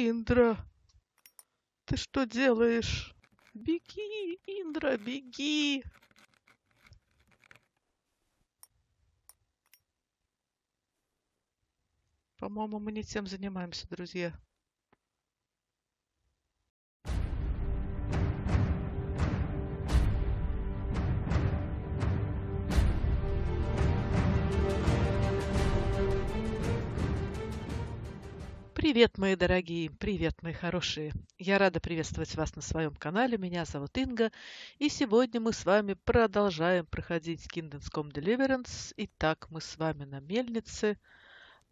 Индра, ты что делаешь? Беги, Индра, беги! По-моему, мы не тем занимаемся, друзья. Привет, мои дорогие! Привет, мои хорошие! Я рада приветствовать вас на своем канале. Меня зовут Инга. И сегодня мы с вами продолжаем проходить Kingdom Come: Deliverance. Итак, мы с вами на мельнице.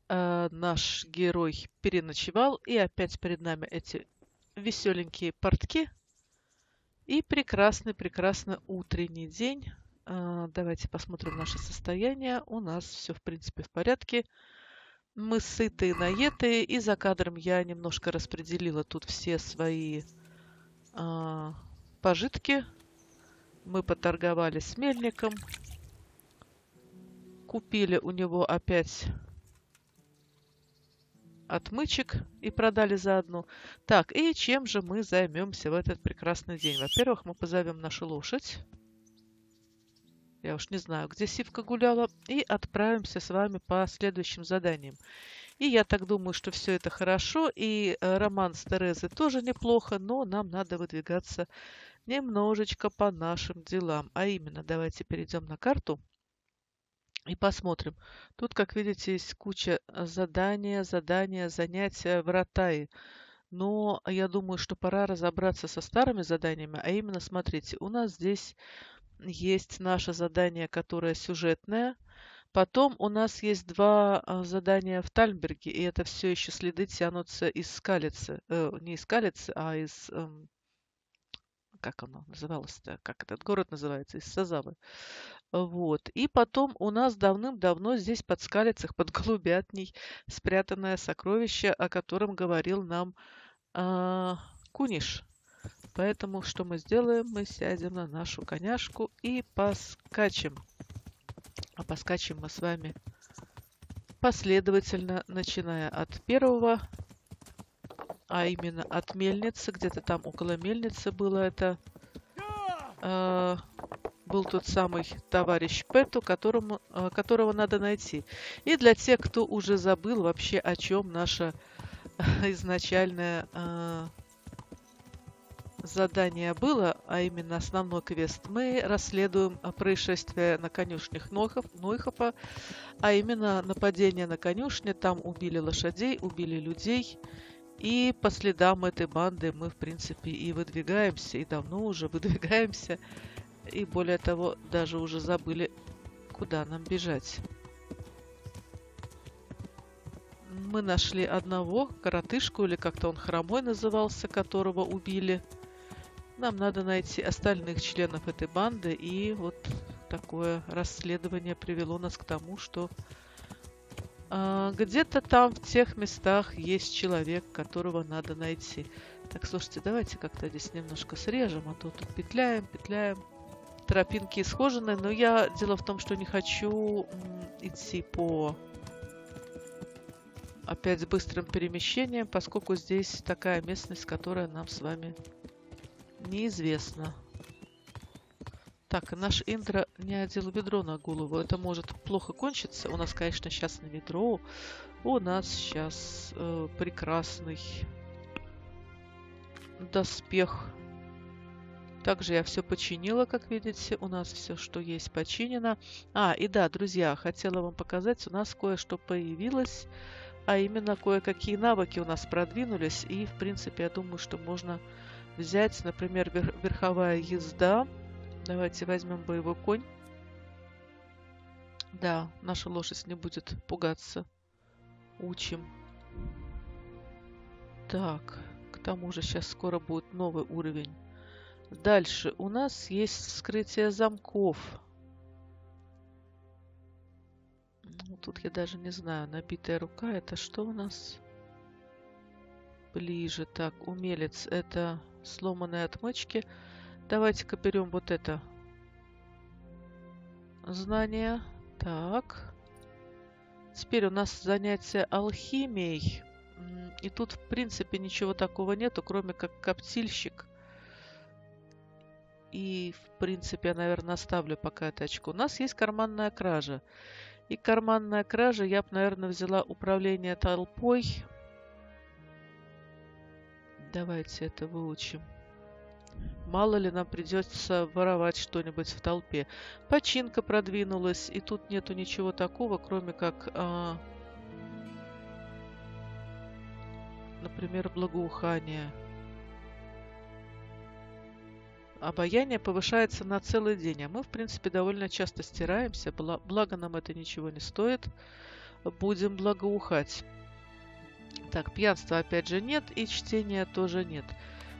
Наш герой переночевал. И опять перед нами эти веселенькие портки. И прекрасный утренний день. Давайте посмотрим наше состояние. У нас все, в принципе, в порядке. Мы сытые, наетые, и за кадром я немножко распределила тут все свои пожитки. Мы поторговали с мельником. Купили у него опять отмычек и продали за одну. Так, и чем же мы займемся в этот прекрасный день? Во-первых, мы позовем нашу лошадь. Я уж не знаю, где Сивка гуляла. И отправимся с вами по следующим заданиям. И я так думаю, что все это хорошо. И Роман с Терезой тоже неплохо. Но нам надо выдвигаться немножечко по нашим делам. А именно, давайте перейдем на карту и посмотрим. Тут, как видите, есть куча задания, занятия, вратаи. Но я думаю, что пора разобраться со старыми заданиями. А именно, смотрите, у нас здесь... Есть наше задание, которое сюжетное. Потом у нас есть два задания в Тальнберге. И это все еще следы тянутся из Скалицы. Не из Скалицы, а из... Как оно называлось-то? Как этот город называется? Из Сазавы. Вот. И потом у нас давным-давно здесь под Скалицах, под Голубятней, спрятанное сокровище, о котором говорил нам Куниш. Поэтому что мы сделаем? Мы сядем на нашу коняшку и поскачем. А поскачем мы с вами последовательно, начиная от первого, а именно от мельницы. Где-то там около мельницы было это. Был тот самый товарищ Пету, которого надо найти. И для тех, кто уже забыл вообще, о чем наша изначальная... Задание было, а именно основной квест. Мы расследуем происшествие на конюшнях Нойхопа, а именно нападение на конюшне. Там убили лошадей, убили людей. И по следам этой банды мы, в принципе, и выдвигаемся. И давно уже выдвигаемся. И более того, даже уже забыли, куда нам бежать. Мы нашли одного коротышку, или как-то он хромой назывался, которого убили. Нам надо найти остальных членов этой банды, и вот такое расследование привело нас к тому, что где-то там в тех местах есть человек, которого надо найти. Так, слушайте, давайте как-то здесь немножко срежем, а то тут петляем. Тропинки схожены, но я... Дело в том, что не хочу идти по... Опять с быстрым перемещением, поскольку здесь такая местность, которая нам с вами... неизвестно. Так, наш Индра не одел ведро на голову. Это может плохо кончиться. У нас, конечно, сейчас не ведро. У нас сейчас прекрасный доспех. Также я все починила, как видите. У нас все, что есть, починено. А, и да, друзья, хотела вам показать. У нас кое-что появилось. А именно, кое-какие навыки у нас продвинулись. И, в принципе, я думаю, что можно... взять, например, верховая езда. Давайте возьмем боевой конь. Да, наша лошадь не будет пугаться. Учим. Так, к тому же сейчас скоро будет новый уровень. Дальше у нас есть вскрытие замков. Тут я даже не знаю, набитая рука. Это что у нас? Ближе. Так, умелец. Это... сломанные отмычки. Давайте-ка берем вот это знание. Так. Теперь у нас занятие алхимией. И тут, в принципе, ничего такого нету, кроме как коптильщик. И, в принципе, я, наверное, оставлю пока это очко. У нас есть карманная кража. И карманная кража я бы, наверное, взяла управление толпой. Давайте это выучим. Мало ли нам придется воровать что-нибудь в толпе. Починка продвинулась, и тут нету ничего такого, кроме как, например, благоухание. Обаяние повышается на целый день, а мы, в принципе, довольно часто стираемся, благо нам это ничего не стоит. Будем благоухать. Так, пьянства опять же нет, и чтения тоже нет.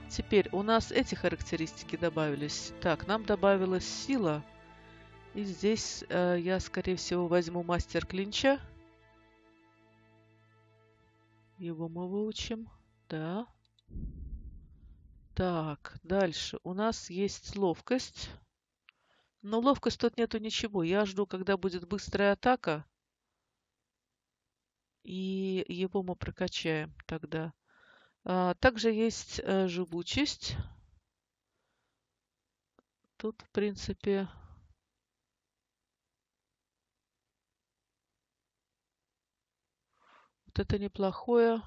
Теперь у нас эти характеристики добавились. Так, нам добавилась сила. И здесь я, скорее всего, возьму мастер клинча. Его мы выучим. Да. Так, дальше. У нас есть ловкость. Но ловкость тут нету ничего. Я жду, когда будет быстрая атака. И его мы прокачаем тогда. Также есть живучесть. Тут, в принципе... Вот это неплохое.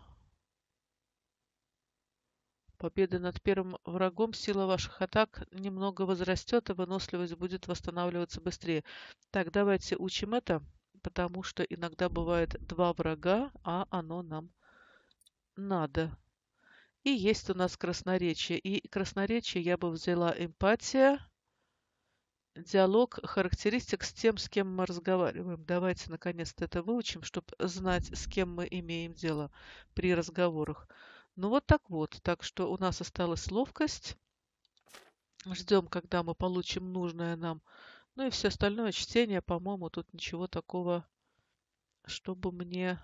Победа над первым врагом, сила ваших атак немного возрастет, и выносливость будет восстанавливаться быстрее. Так, давайте учим это, потому что иногда бывает два врага, а оно нам надо. И есть у нас красноречие. И красноречие я бы взяла эмпатия, диалог, характеристик с тем, с кем мы разговариваем. Давайте наконец-то это выучим, чтобы знать, с кем мы имеем дело при разговорах. Ну вот. Так что у нас осталась ловкость. Ждем, когда мы получим нужное нам. Ну и все остальное чтение, по-моему, тут ничего такого, чтобы мне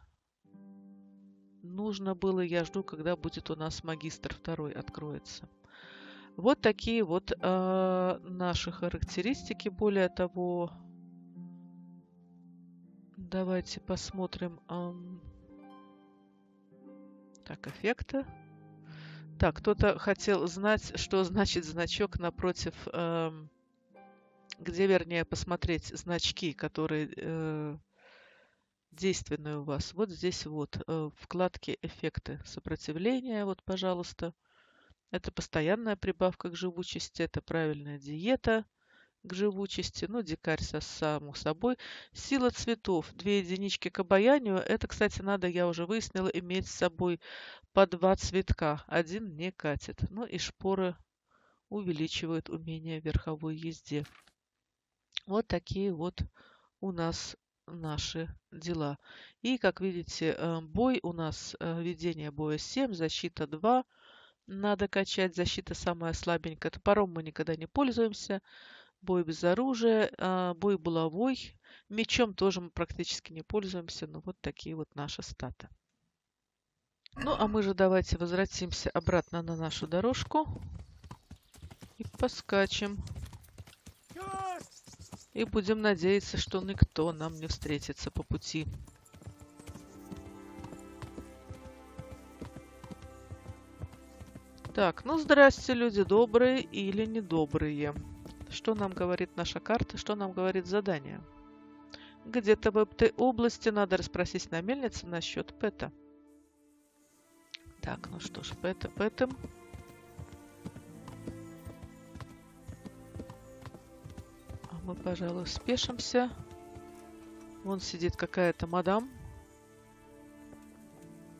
нужно было. Я жду, когда будет у нас магистр второй откроется. Вот такие вот наши характеристики. Более того, давайте посмотрим... Так, эффекта. Так, кто-то хотел знать, что значит значок напротив, где, вернее, посмотреть значки, которые действенны у вас. Вот здесь вот, вкладки эффекты сопротивления, вот, пожалуйста. Это постоянная прибавка к живучести, это правильная диета к живучести, ну, дикарь само собой. Сила цветов, 2 единички к обаянию. Это, кстати, надо, я уже выяснила, иметь с собой по 2 цветка. Один не катит. Ну и шпоры увеличивают умение в верховой езде. Вот такие вот у нас наши дела. И, как видите, бой у нас, ведение боя 7, защита 2. Надо качать, защита самая слабенькая. Топором мы никогда не пользуемся. Бой без оружия, бой булавой. Мечом тоже мы практически не пользуемся. Но вот такие вот наши статы. Ну, а мы же давайте возвратимся обратно на нашу дорожку. И поскачем. И будем надеяться, что никто нам не встретится по пути. Так, ну здрасте, люди добрые или недобрые. Что нам говорит наша карта, что нам говорит задание. Где-то в этой области надо расспросить на мельнице насчет Пэта. Так, ну что ж, Пэта Пэтом. А мы, пожалуй, спешимся. Вон сидит какая-то мадам.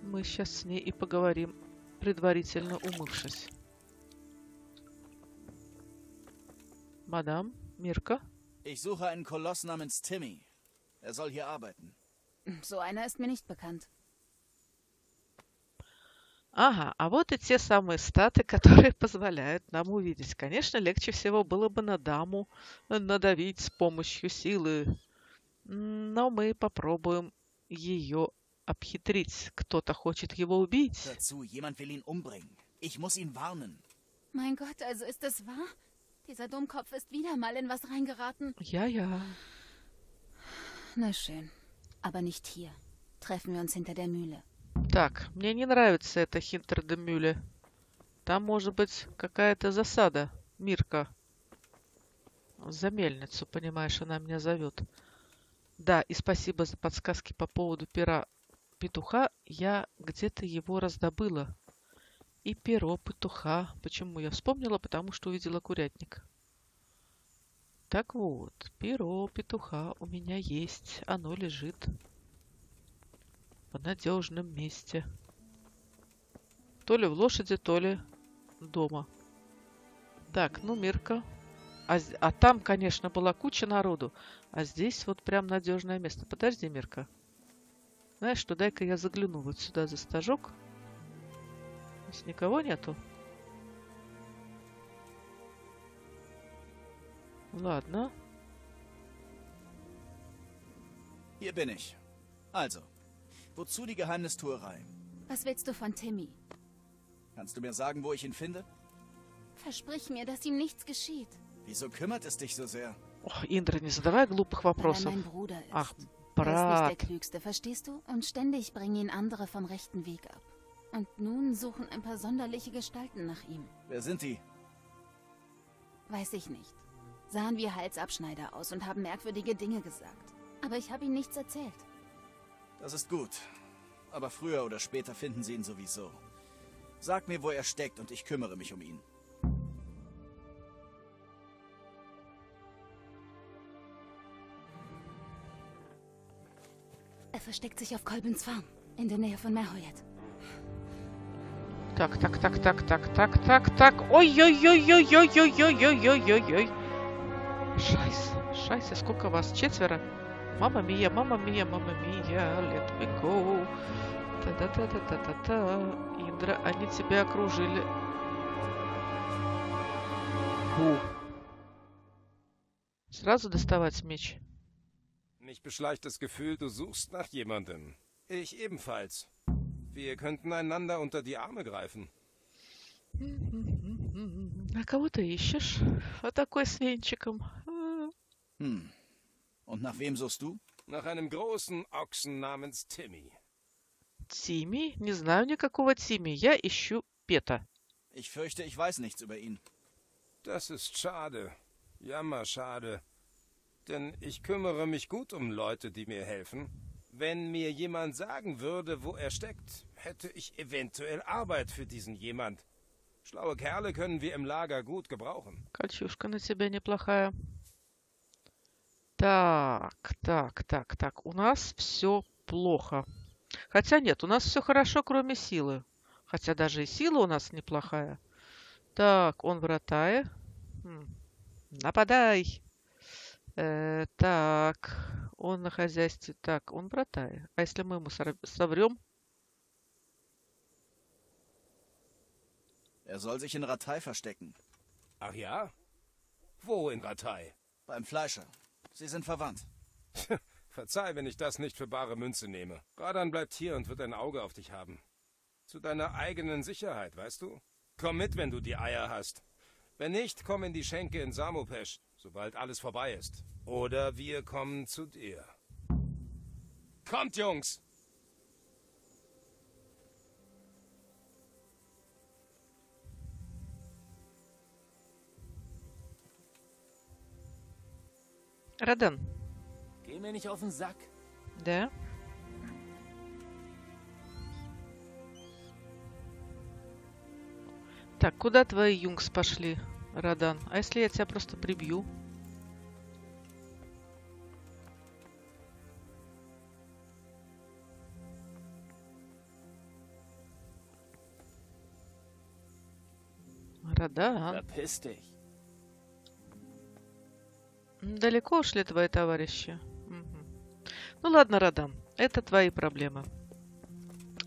Мы сейчас с ней и поговорим, предварительно умывшись. Мадам, Мирка. Ich suche einen Koloss namens Timmy. Er soll hier arbeiten. So einer ist mir nicht bekannt. Ага, а вот и те самые статы, которые позволяют нам увидеть. Конечно, легче всего было бы на даму надавить с помощью силы. Но мы попробуем ее обхитрить. Кто-то хочет его убить. Ich muss ihn warnen. Mein Gott, also ist das wahr? Dieser Dummkopf ist wieder mal in was reingeraten. Ja, ja. Na schön. Aber nicht hier. Treffen wir uns hinter der Mühle. Так, мне не нравится это Хинтердемюле. Там может быть какая-то засада. Мирка. За мельницу, понимаешь, она меня зовет. Да, и спасибо за подсказки по поводу пера петуха. Я где-то его раздобыла. И перо петуха. Почему я вспомнила? Потому что увидела курятник. Так вот, перо петуха у меня есть. Оно лежит в надежном месте. То ли в лошади, то ли дома. Так, ну, Мирка. А там, конечно, была куча народу. А здесь вот прям надежное место. Подожди, Мирка. Знаешь что, дай-ка я загляну вот сюда за стажок. Здесь никого нету. Ладно. Hier bin ich. Also, wozu die Geheimnistuerei? Was willst du von Timmy? Kannst du mir sagen, wo ich ihn finde? Versprich mir, dass ihm nichts geschieht. Wieso kümmert es dich so sehr? Ох, Индра, не задавай глупых вопросов. Ах, брат. Er ist nicht der Klügste, verstehst du? Und ständig bringen ihn andere vom rechten Weg ab. Und nun suchen ein paar sonderliche Gestalten nach ihm. Wer sind die? Weiß ich nicht. Sahen wir Halsabschneider aus und haben merkwürdige Dinge gesagt. Aber ich habe ihm nichts erzählt. Das ist gut. Aber früher oder später finden sie ihn sowieso. Sag mir, wo er steckt, und ich kümmere mich um ihn. Er versteckt sich auf Colbins Farm, in der Nähe von Merhoyet. Так, так, так, так, так, так, так, так. Ой-ой-ой-ой-ой-ой-ой-ой-ой-ой-ой-ой. Шайс, шайс, сколько вас? Четверо? Мама мия, мама мия, мама мия, let me go. Та-та-та-та-та-та-та. Индра, они тебя окружили. Фу. Сразу доставать меч. Mich beschleicht das Gefühl, du suchst nach jemandem. Ich ebenfalls. Wir könnten einander unter die Arme greifen. А кого ты ищешь? А такой с венчиком. Und nach wem suchst du? Nach einem großen Ochsen namens Timmy. Timmy? Не знаю никакого Timmy. Я ищу Пета. Ich fürchte, ich weiß nichts über ihn. Das ist schade. Jammer schade. Denn ich kümmere mich gut um Leute, die mir helfen. Wenn mir jemand sagen würde, wo er steckt, hätte ich eventuell Arbeit für diesen jemand. Schlaue Kerle können wir im Lager gut gebrauchen. Кольчушка на тебя неплохая. Так, так, так, так. У нас все плохо. Хотя нет, у нас все хорошо, кроме силы. Хотя даже и сила у нас неплохая. Так, он вратая. Нападай. Так, он на хозяйстве. Так, он братая. А если мы ему соврем? Er soll sich in Ratei verstecken. Ach ja? Wo in Ratei? Beim Fleischer. Sie sind verwandt. Verzeih, wenn ich das nicht für bare Münze nehme. Radan bleibt hier und wird ein Auge auf dich haben. Zu deiner eigenen Sicherheit, weißt du? Komm mit, wenn du die Eier hast. Wenn nicht, komm in die Schenke in Samopesh. Sobald alles vorbei ist. Oder wir kommen zu dir. Kommt, Jungs! Радан. Geh mir nicht auf den Sack. Да? Так, куда твои юнгс пошли? Радан, а если я тебя просто прибью? Радан. Далеко ушли твои товарищи? Угу. Ну ладно, Радан, это твои проблемы.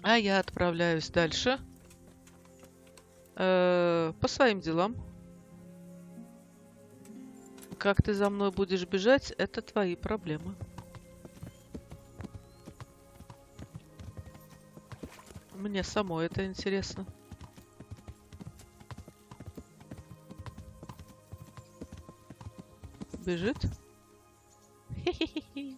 А я отправляюсь дальше. По своим делам. Как ты за мной будешь бежать, это твои проблемы. Мне самой это интересно. Бежит? Хе-хе-хе.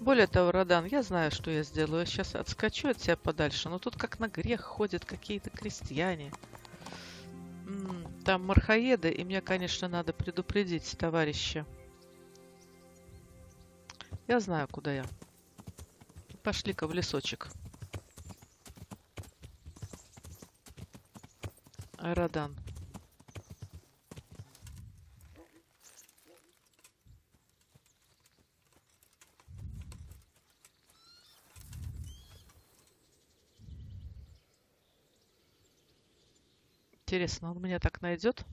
Более того, Радан, я знаю, что я сделаю. Я сейчас отскочу от тебя подальше. Но тут как на грех ходят какие-то крестьяне. Там мархаеды, и мне, конечно, надо предупредить товарища. Я знаю, куда я. Пошли-ка в лесочек. Радан. Интересно, он меня так найдет?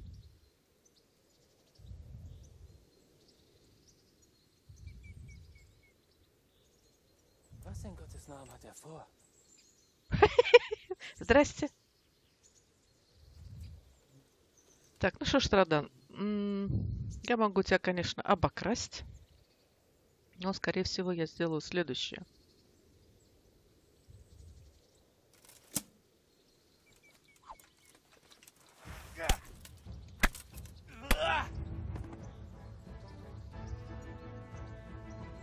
Здрасте. Так, ну что ж, Радан, я могу тебя, конечно, обокрасть, но, скорее всего, я сделаю следующее.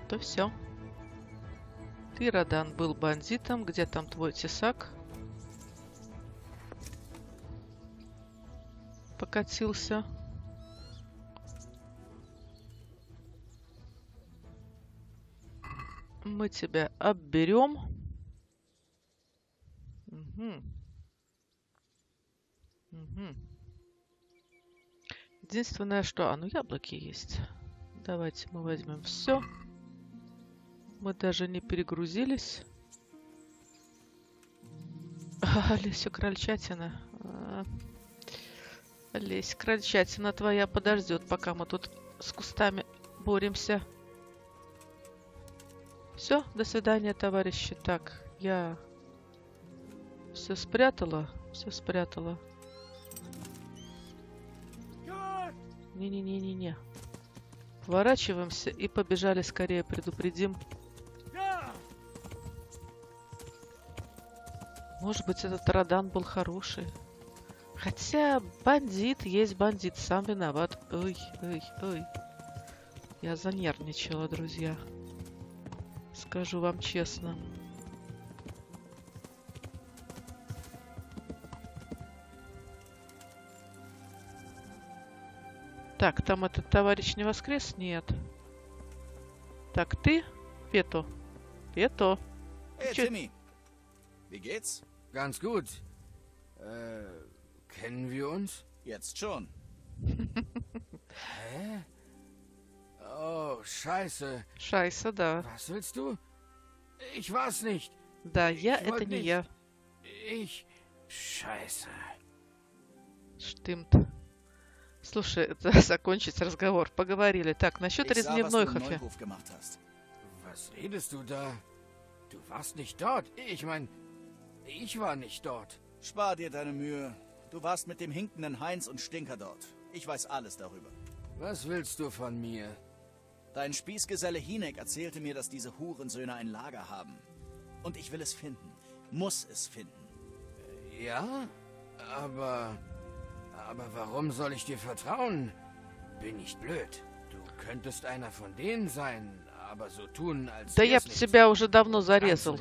То все. Ты, Радан, был бандитом. Где там твой тесак? Покатился. Мы тебя обберем. Угу. Угу. Единственное, что... А, ну яблоки есть. Давайте мы возьмем все. Мы даже не перегрузились. Лесь, крольчатина. Лесь, крольчатина твоя подождет, пока мы тут с кустами боремся. Все, до свидания, товарищи. Так, я все спрятала. Все спрятала. Не-не-не-не-не. Поворачиваемся и побежали скорее, предупредим. Может быть, этот Радан был хороший. Хотя бандит есть бандит. Сам виноват. Ой, ой, ой. Я занервничала, друзья. Скажу вам честно. Так, там этот товарищ не воскрес? Нет. Так, ты? Пето. Пето. Эй, Джимми. Ganz gut. Kennen wir uns? Jetzt schon. Hä? Oh, Scheiße. Scheiße, да. Was willst du? Ich war's nicht. Да, я это не я. Ich. Scheiße. Stimmt. Слушай, это закончить разговор. Поговорили. Так, насчет резни в Нойхофе. Was redest du da? Du warst nicht dort. Ich mein, ich war nicht dort. Spar dir deine Mühe. Du warst mit dem hinkenden Heinz und Stinker dort. Ich weiß alles darüber. Was willst du von mir? Dein Spießgeselle Hinek erzählte mir, dass diese Hurensöhne ein Lager haben. Und ich will es finden. Muss es finden. Ja? Aber warum soll ich dir vertrauen? Bin ich blöd. Du könntest einer von denen sein, aber so tun, als... Да я б тебя уже давно зарезал.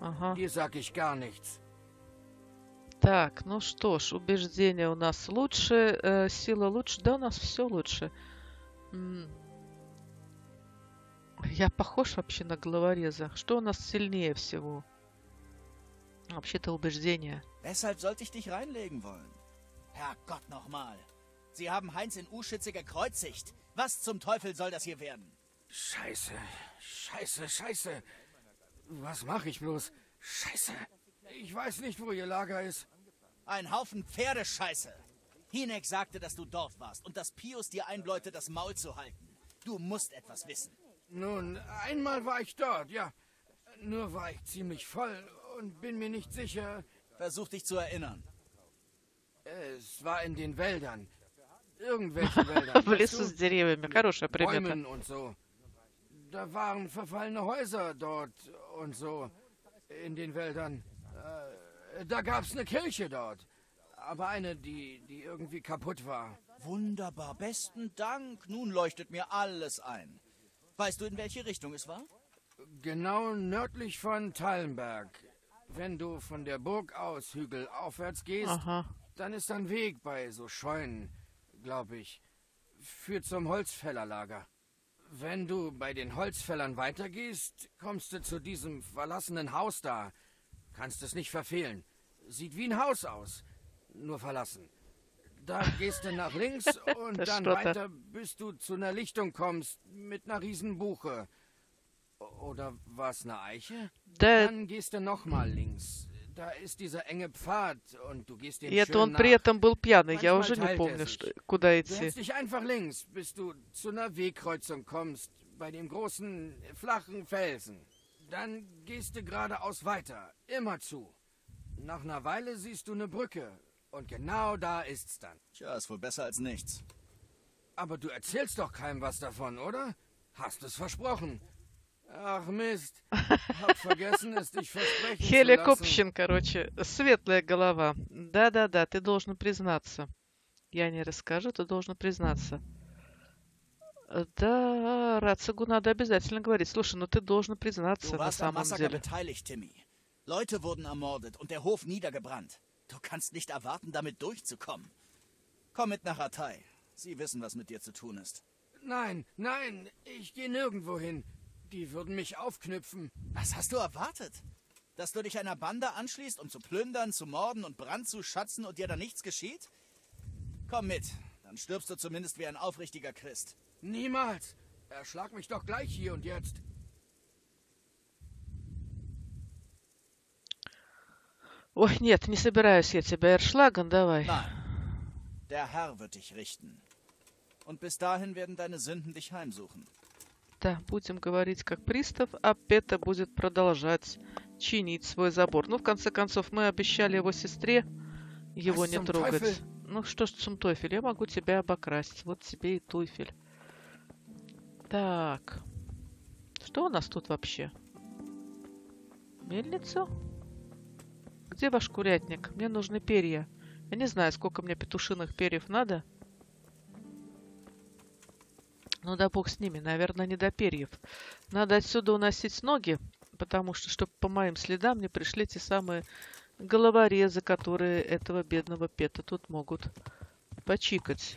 Ага. Dir sag ich gar nichts. Так, ну что ж, убеждение у нас лучше, сила лучше, да у нас все лучше. Я похож вообще на головореза. Что у нас сильнее всего? Вообще-то убеждение. Weshalb sollte ich dich reinlegen wollen? Herrgott nochmal. Sie haben Heinz in Uschütze gekreuzigt. Was zum Teufel soll das hier werden? Scheiße, scheiße, scheiße. Was mache ich bloß? Scheiße. Ich weiß nicht, wo ihr Lager ist. Ein Haufen Pferdescheiße. Hinek sagte, dass du Dorf warst und dass Pius dir einbläute, das Maul zu halten. Du musst etwas wissen. Nun, einmal war ich dort, ja. Nur war ich ziemlich voll und bin mir nicht sicher. Versuch dich zu erinnern. Es war in den Wäldern. Irgendwelche Wälder. В лесу с деревьями. Хорошая примета. Und so. Da waren verfallene Häuser dort und so. In den Wäldern. Da gab's eine Kirche dort. Aber eine, die irgendwie kaputt war. Wunderbar. Besten Dank. Nun leuchtet mir alles ein. Weißt du, in welche Richtung es war? Genau nördlich von Thallenberg. Wenn du von der Burg aus Hügel aufwärts gehst, aha, dann ist ein Weg bei so Scheunen, glaube ich. Führt zum Holzfällerlager. Wenn du bei den Holzfällern weitergehst, kommst du zu diesem verlassenen Haus da. Kannst es nicht verfehlen. Sieht wie ein Haus aus, nur verlassen. Da gehst du nach links und dann weiter, bis du zu einer Lichtung kommst mit einer riesen Buche. Oder war es eine Eiche? Dann gehst du nochmal links. Да, и это он при этом был пьяный, я уже не помню, что, куда идти. Ах, мист. Хеля Копщин, короче. Светлая голова. Да-да-да, ты должен признаться. Я не расскажу, ты должен признаться. Да, Рацегу надо обязательно говорить. Слушай, но ты должен признаться на самом деле. Leute wurden ermordet und der Hof niedergebrannt. Du kannst nicht erwarten, damit durchzukommen. Komm mit nach Atai. Sie wissen, was mit dir zu tun ist. Nein, nein, ich gehe nirgendwo hin. Die würden mich aufknüpfen. Was hast du erwartet? Dass du dich einer Bande anschließt, um zu plündern, zu morden und Brand zu schatzen und dir da nichts geschieht? Komm mit, dann stirbst du zumindest wie ein aufrichtiger Christ. Niemals! Erschlag mich doch gleich hier und jetzt. Oh, нет, не собираюсь я тебя erschlagen, давай. Nein, der Herr wird dich richten. Und bis dahin werden deine Sünden dich heimsuchen. Да, будем говорить как пристав, а Петя будет продолжать чинить свой забор. Ну, в конце концов, мы обещали его сестре его не трогать. Туфель? Ну, что ж, Цумтофель, я могу тебя обокрасть. Вот тебе и туфель. Так. Что у нас тут вообще? Мельницу? Где ваш курятник? Мне нужны перья. Я не знаю, сколько мне петушиных перьев надо. Ну да бог с ними, наверное, не до перьев. Надо отсюда уносить ноги, потому что, чтобы по моим следам не пришли те самые головорезы, которые этого бедного Пета тут могут почикать.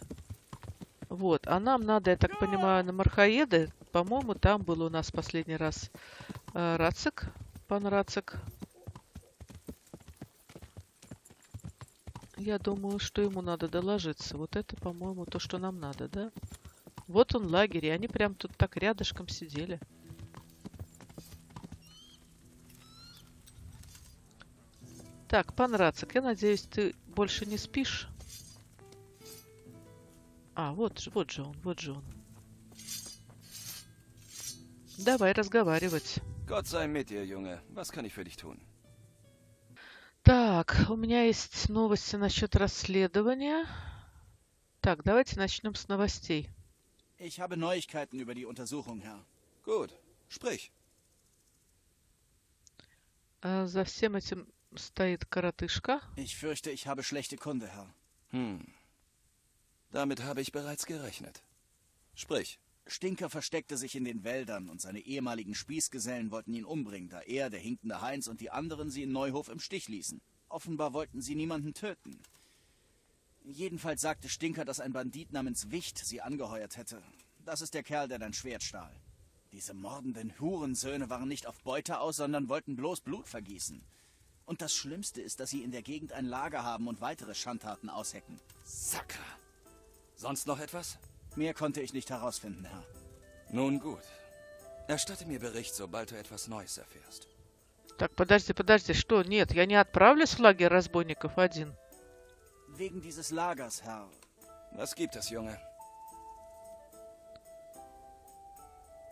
Вот, а нам надо, я так понимаю, на Мархаеды, по-моему, там был у нас последний раз Рацек, пан Рацек. Я думаю, что ему надо доложиться. Вот это, по-моему, то, что нам надо, да? Вот он лагерь, и они прям тут так рядышком сидели. Так, пан Рацек, я надеюсь, ты больше не спишь. А, вот же он, вот же он. Давай разговаривать. Так, у меня есть новости насчет расследования. Так, давайте начнем с новостей. Ich habe Neuigkeiten über die Untersuchung, Herr. Gut, sprich. За всем этим стоит коротышка. Ich fürchte, ich habe schlechte Kunde, Herr. Hm. Damit habe ich bereits gerechnet. Sprich. Stinker versteckte sich in den Wäldern und seine ehemaligen Spießgesellen wollten ihn umbringen, da er, der hinkende Heinz und die anderen sie in Neuhof im Stich ließen. Offenbar wollten sie niemanden töten. Jedenfalls sagte Stinker, dass ein Bandit namens Wicht sie angeheuert hätte. Das ist der Kerl, der dein Schwert stahl. Diese mordenden Hurensöhne waren nicht auf Beute aus, sondern wollten bloß Blut vergießen. Und das Schlimmste ist, dass sie in der Gegend ein Lager haben und weitere Schandtaten aushecken. Sacre! Sonst noch etwas? Mehr konnte ich nicht herausfinden, Herr. Nun gut. Erstatte mir Bericht, sobald du etwas Neues erfährst. Так, подожди, что? Нет, я не отправлюсь в лагерь разбойников один. Wegen dieses Lagers, Herr. Was gibt es, Junge?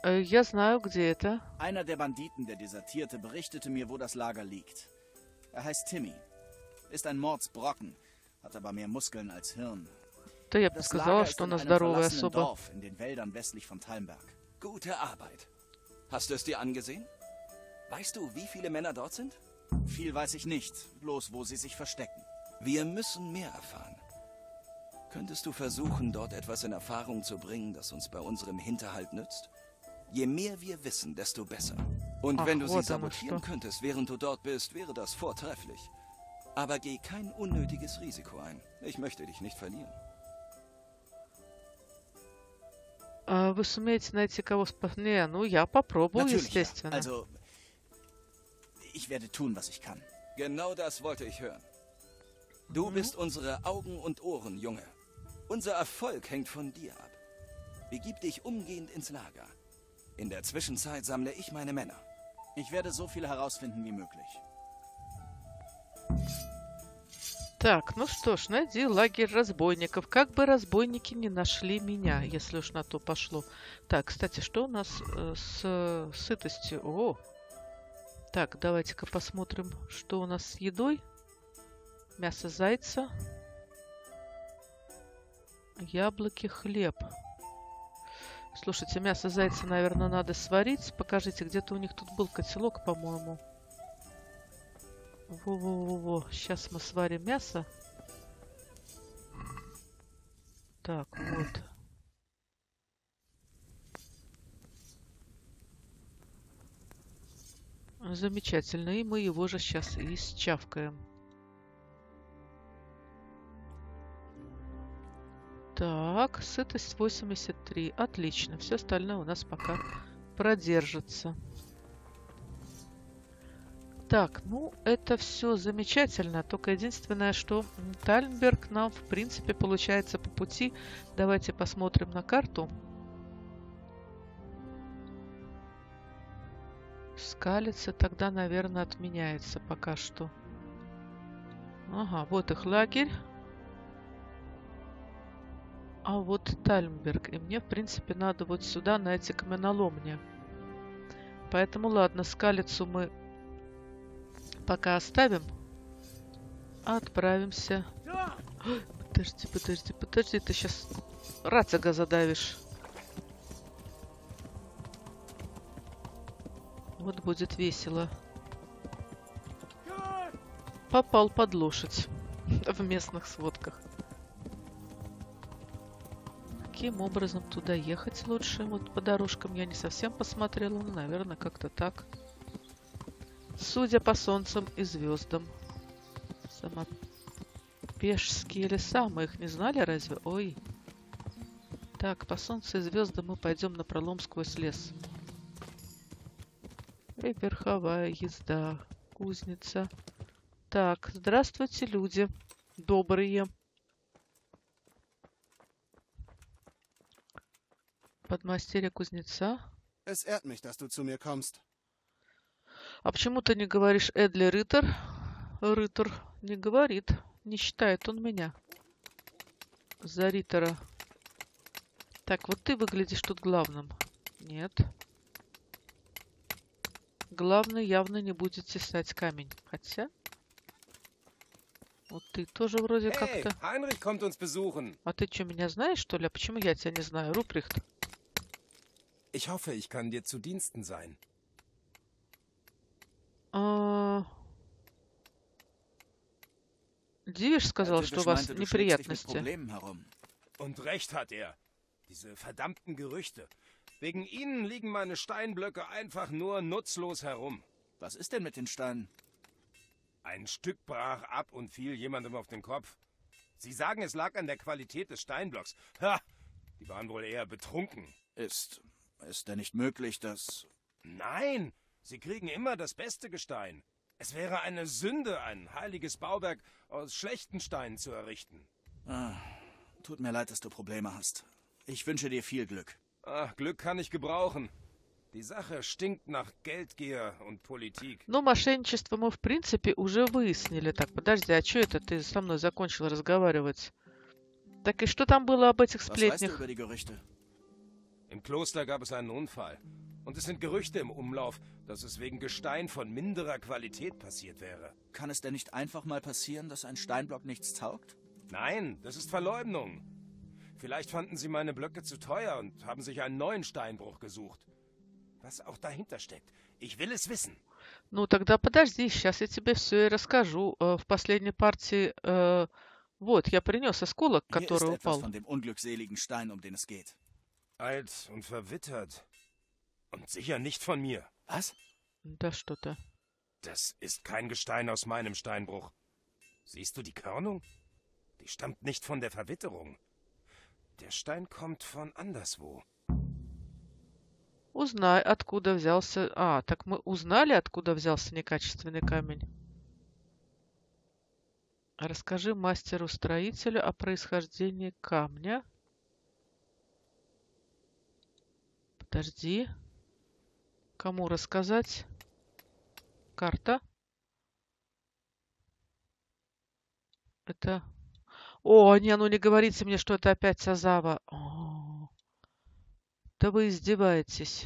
Я знаю, где это. Einer der Banditen, der desertierte, berichtete mir, wo das Lager liegt. Heißt Timmy. Ist ein Mordsbrocken, hat aber mehr Muskeln als Hirn. Да, я бы сказала, что она здоровая особа. In den Wäldern westlich von Thallenberg. Gute Arbeit. Hast du es dir angesehen? Weißt du, wie viele Männer dort sind? Viel weiß ich nicht, bloß wo sie sich verstecken. Wir müssen mehr erfahren. Könntest du versuchen, dort etwas in Erfahrung zu bringen, das uns bei unserem Hinterhalt nützt? Je mehr wir wissen, desto besser. Und wenn du sie sabotieren könntest, während du dort bist, wäre das vortrefflich. Aber geh kein unnötiges Risiko ein. Ich möchte dich nicht verlieren. Вы сумеете найти кого спасти? Ну, я попробую, естественно. Also, ich werde tun, was ich kann. Genau das wollte ich hören. Du bist unsere Augen und Ohren, Junge. Unser Erfolg hängt von dir ab. Begib dich umgehend ins Lager. In der Zwischenzeit sammle ich meine Männer. Ich werde so viel herausfinden wie möglich. Так, ну что ж, найди лагерь разбойников. Как бы разбойники не нашли меня, если уж на то пошло. Так, кстати, что у нас с сытостью? О! Так, давайте-ка посмотрим, что у нас с едой. Мясо зайца. Яблоки, хлеб. Слушайте, мясо зайца, наверное, надо сварить. Покажите, где-то у них тут был котелок, по-моему. Во-во-во-во. Сейчас мы сварим мясо. Так, вот. Замечательно. И мы его же сейчас и счавкаем. Так, сытость 83. Отлично. Все остальное у нас пока продержится. Так, ну это все замечательно, только единственное, что Тальнберг нам в принципе получается по пути. Давайте посмотрим на карту. Скалица тогда, наверное, отменяется пока что. Ага, вот их лагерь. А вот Тальнберг. И мне в принципе надо вот сюда, на эти каменоломни. Поэтому ладно, Скалицу мы пока оставим, отправимся. Подожди, подожди, подожди, ты сейчас Рацега задавишь. Вот будет весело. Попал под лошадь в местных сводках. Каким образом туда ехать лучше? Вот по дорожкам я не совсем посмотрела, но, наверное, как-то так. Судя по солнцам и звездам. Самопешские леса. Мы их не знали разве? Ой. Так, по солнцу и звездам мы пойдем напролом сквозь лес. И верховая езда. Кузница. Так, здравствуйте, люди. Добрые. Подмастерье кузнеца. Es ehrt mich, dass du zu mir kommst. А почему ты не говоришь Эдли Риттер? Риттер не говорит. Не считает он меня за Риттера. Так, вот ты выглядишь тут главным. Нет. Главный явно не будет тесать камень. Хотя... Вот ты тоже вроде как-то... А ты что, меня знаешь, что ли? А почему я тебя не знаю, Руприхт? Ich hoffe, ich kann dir zu Diensten sein. Дивиш сказал, что у вас неприятности. Sie kriegen immer das beste Gestein. Es wäre eine Sünde, ein heiliges Bauwerk aus schlechten Steinen zu errichten. Ah, tut mir leid, dass du Probleme hast. Ich wünsche dir viel Glück. Ach, Glück kann ich gebrauchen. Die Sache stinkt nach Geldgier und Politik. Ну, мошенничество мы, в принципе, уже выяснили. Так, подожди, а что это ты со мной закончил разговаривать? Так и что там было об этих сплетнях? Im Kloster gab es einen Unfall. Und es sind Gerüchte im Umlauf, dass es wegen Gestein von minderer Qualität passiert wäre. Kann es denn nicht einfach mal passieren, dass ein Steinblock nichts taugt? Nein, das ist Verleumdung. Vielleicht fanden sie meine Blöcke zu teuer und haben sich einen neuen Steinbruch gesucht. Was auch dahinter steckt. Ich will es wissen. Ну тогда подожди, сейчас я тебе все и расскажу. В последней партии, вот, я принес осколок, который упал. Alt und verwittert. Und sicher nicht von mir. Was? Das Stutter. Das ist kein Gestein aus meinem Steinbruch. Siehst du die Körnung? Die stammt nicht von der Verwitterung. Der Stein kommt von anderswo. Узнай, откуда взялся... А, так мы узнали, откуда взялся некачественный камень. Расскажи мастеру-строителю о происхождении камня. Подожди. Кому рассказать? Карта. Это... О, не, ну не говорите мне, что это опять Сазава. О, да вы издеваетесь.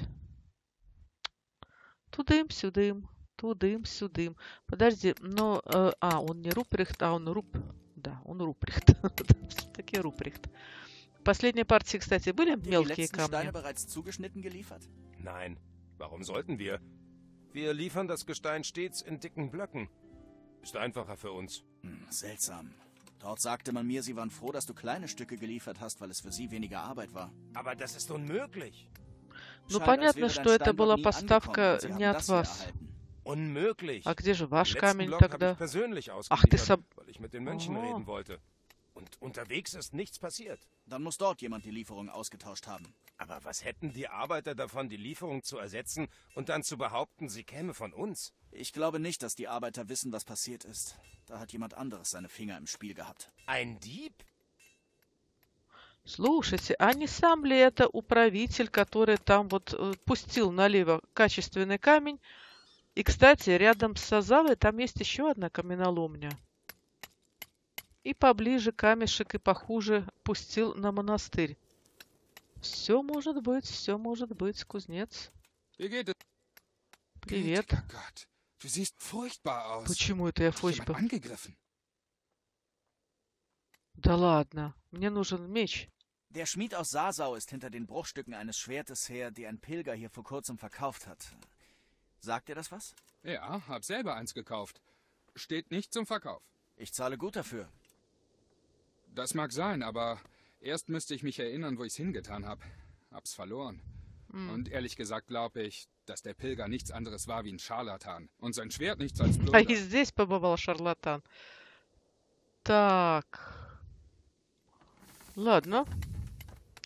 Тудым-сюдым, тудым-сюдым. Подожди, но... он не Руприхт, а он Да, он Руприхт. Все-таки Руприхт. Последние партии, кстати, были мелкие камни? Nein. Warum sollten wir? Wir liefern das Gestein stets in dicken Blöcken. Ist einfacher für uns. Seltsam. Dort sagte man mir, sie waren froh, dass du kleine Stücke geliefert hast, weil es für sie weniger Arbeit war. Aber das ist unmöglich. Ну понятно, что это была поставка не от вас. Unmöglich. А где же ваш камень тогда? Ах ты сам. Und unterwegs ist nichts passiert. Dann muss dort jemand die Lieferung ausgetauscht haben. Aber was hätten die Arbeiter davon, die Lieferung zu ersetzen und dann zu behaupten, sie käme von uns? Ich glaube nicht, dass die Arbeiter wissen, was passiert ist. Da hat jemand anderes seine Finger im Spiel gehabt. Ein Dieb? Слушайте, а не сам ли это управитель, который там вот пустил налево качественный камень? И, кстати, рядом с Сазавой там есть еще одна каменоломня. И поближе камешек, и похуже пустил на монастырь. Все может быть, кузнец. Привет. Почему это я фойсба? Да ладно, мне нужен меч. Der Schmied aus Sasau ist hinter den Bruchstücken eines Schwertes her, die ein Pilger hier vor kurzem verkauft hat. Sagt ihr das was? Ja, hab selber eins gekauft. Steht nicht zum Verkauf. Ich zahle gut dafür. Das mag sein, aber erst müsste ich mich erinnern, wo ich es hingetan habe. Hab's verloren. Und ehrlich gesagt glaube ich, dass der Pilger nichts anderes war wie ein Scharlatan. Und sein Schwert nichts als Blut. А и здесь побывал шарлатан. Так. Ладно.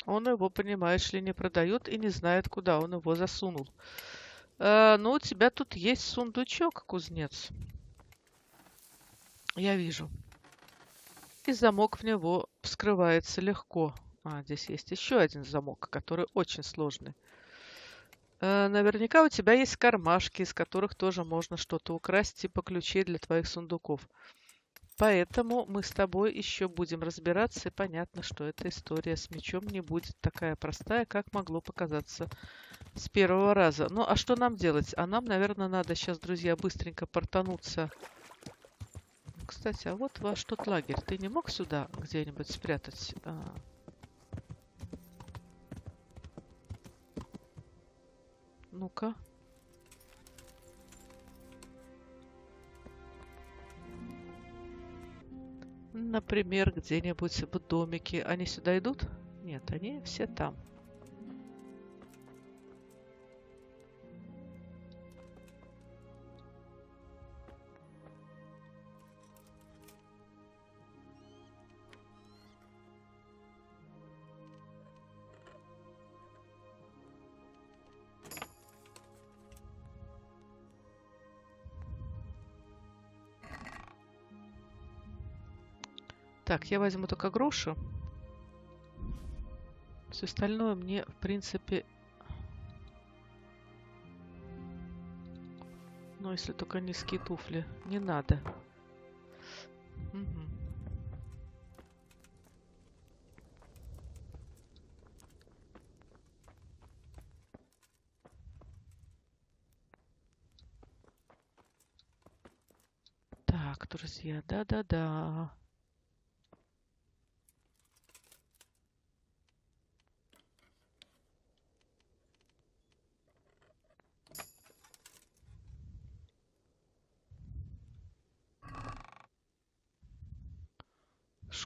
Он его, понимаешь ли, не продает и не знает, куда он его засунул. Ну, у тебя тут есть сундучок, кузнец. Я вижу. И замок в него вскрывается легко. А, здесь есть еще один замок, который очень сложный. Наверняка у тебя есть кармашки, из которых тоже можно что-то украсть, типа ключей для твоих сундуков. Поэтому мы с тобой еще будем разбираться, и понятно, что эта история с мечом не будет такая простая, как могло показаться с первого раза. Ну, а что нам делать? А нам, наверное, надо сейчас, друзья, быстренько портануться. Кстати, а вот ваш тот лагерь. Ты не мог сюда где-нибудь спрятать? А. Ну-ка. Например, где-нибудь в домике. Они сюда идут? Нет, они все там. Так, я возьму только гроши. Все остальное мне, в принципе... Ну, если только низкие туфли. Не надо. Угу. Так, друзья, да-да-да.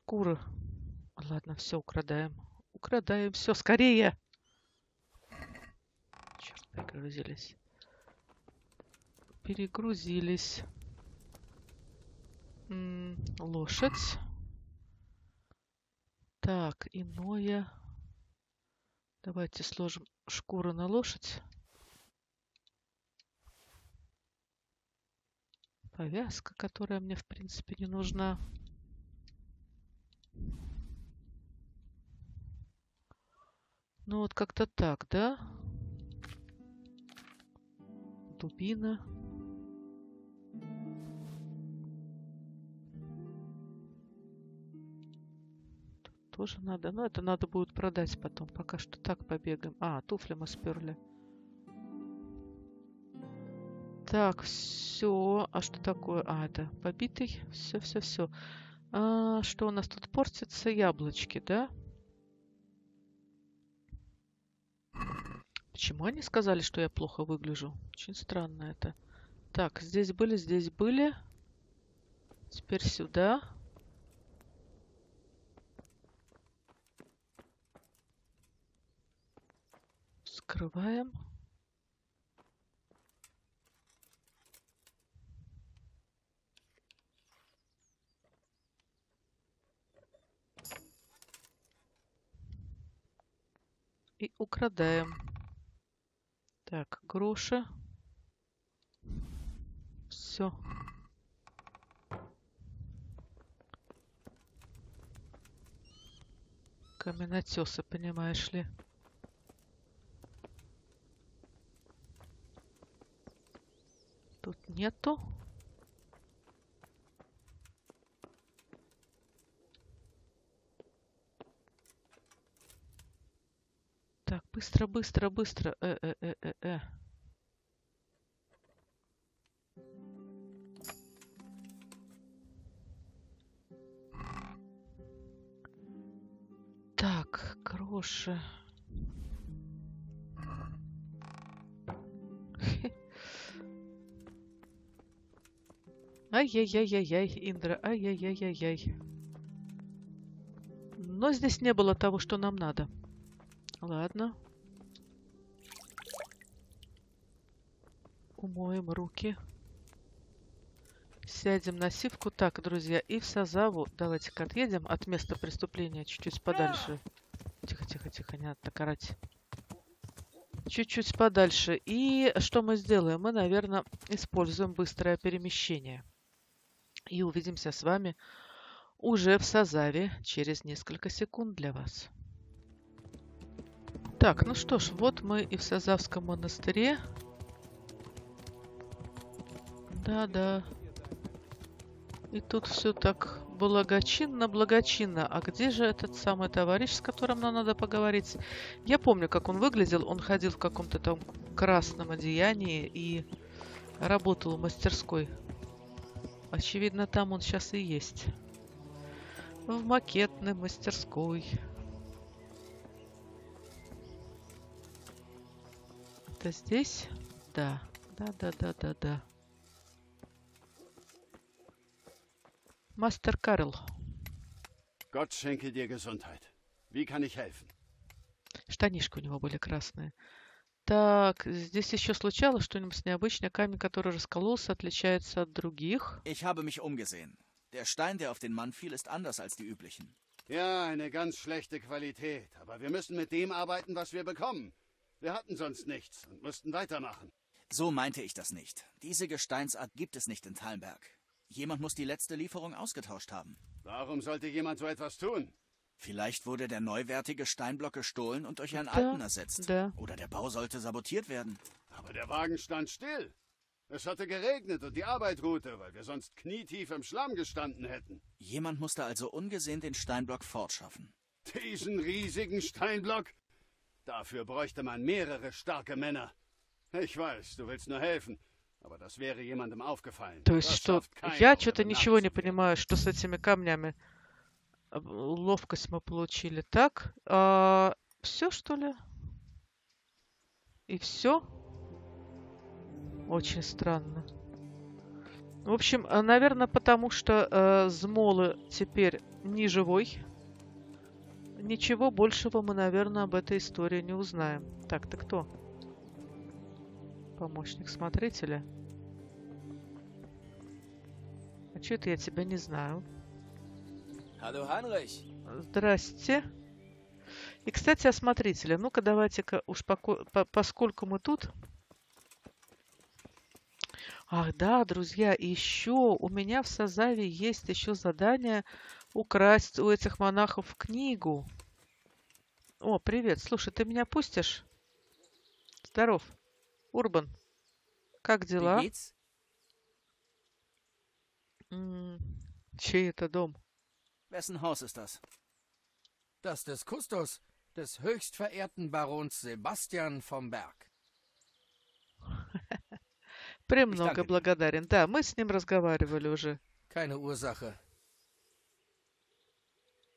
Шкуры. Ладно, все украдаем. Украдаем все скорее. Черт. перегрузились. Перегрузились. Лошадь. Так, иное. Давайте сложим шкуру на лошадь. Повязка, которая мне, в принципе, не нужна. Ну, вот как-то так, да? Дубина. Тут тоже надо. Но это надо будет продать потом. Пока что так побегаем. А, туфли мы сперли. Так, все. А что такое? А, это побитый. Все. А, что у нас тут портится? Яблочки, да? Почему они сказали, что я плохо выгляжу? Очень странно это. Так, здесь были. Теперь сюда. Вскрываем. И украдаем. Так, гроши. Все. Каменотесы, понимаешь ли. Тут нету. Так, быстро. Так, гроши. Ай-яй-яй-яй-яй, Индра, ай-яй-яй-яй-яй. Но здесь не было того, что нам надо. Ладно. Умоем руки. Сядем на сивку. Так, друзья, и в Сазаву. Давайте-ка отъедем от места преступления чуть-чуть подальше. Тихо, не надо карать. Чуть-чуть подальше. И что мы сделаем? Мы, наверное, используем быстрое перемещение. И увидимся с вами уже в Сазаве через несколько секунд для вас. Так, ну что ж, вот мы и в Сазавском монастыре. Да. И тут все так благочинно. А где же этот самый товарищ, с которым нам надо поговорить? Я помню, как он выглядел. Он ходил в каком-то там красном одеянии и работал в мастерской. Очевидно, там он сейчас и есть. В макетной мастерской. Это здесь? Да. Да. Мастер Карел. Gott schenke dir Gesundheit. Wie kann ich helfen? Штанишки у него были красные. Так, здесь еще случалось что-нибудь необычное. Камень, который раскололся, отличается от других. Ich habe mich umgesehen. Der Stein, der auf den Mann fiel, ist anders als die üblichen. Ja, eine ganz schlechte Qualität. Aber wir müssen mit dem arbeiten, was wir bekommen. Wir hatten sonst nichts und mussten weitermachen. So meinte ich das nicht. Diese Gesteinsart gibt es nicht in Thalberg. Jemand muss die letzte Lieferung ausgetauscht haben. Warum sollte jemand so etwas tun? Vielleicht wurde der neuwertige Steinblock gestohlen und durch einen alten ersetzt. Oder der Bau sollte sabotiert werden. Aber der Wagen stand still. Es hatte geregnet und die Arbeit ruhte, weil wir sonst knietief im Schlamm gestanden hätten. Jemand musste also ungesehen den Steinblock fortschaffen. Diesen riesigen Steinblock? Dafür bräuchte man mehrere starke Männer. Ich weiß, du willst nur helfen. То есть что? Я что-то ничего не понимаю, что с этими камнями. Ловкость мы получили. Так, все что ли? И все? Очень странно. В общем, наверное, потому что Змолы теперь не живой. Ничего большего мы, наверное, об этой истории не узнаем. Так, ты кто? Помощник смотрителя. А что это я тебя не знаю? Здрасте. И, кстати, о смотрителе. Ну-ка, давайте-ка уж, поскольку мы тут... Ах, да, друзья, еще у меня в Сазаве есть еще задание украсть у этих монахов книгу. О, привет. Слушай, ты меня пустишь? Здоров. Урбан, как дела? Чей это дом? Wessen Haus ist das? Das des Kustos des höchst verehrten Barons Sebastian vom Berg. Премного благодарен. Да, мы с ним разговаривали уже.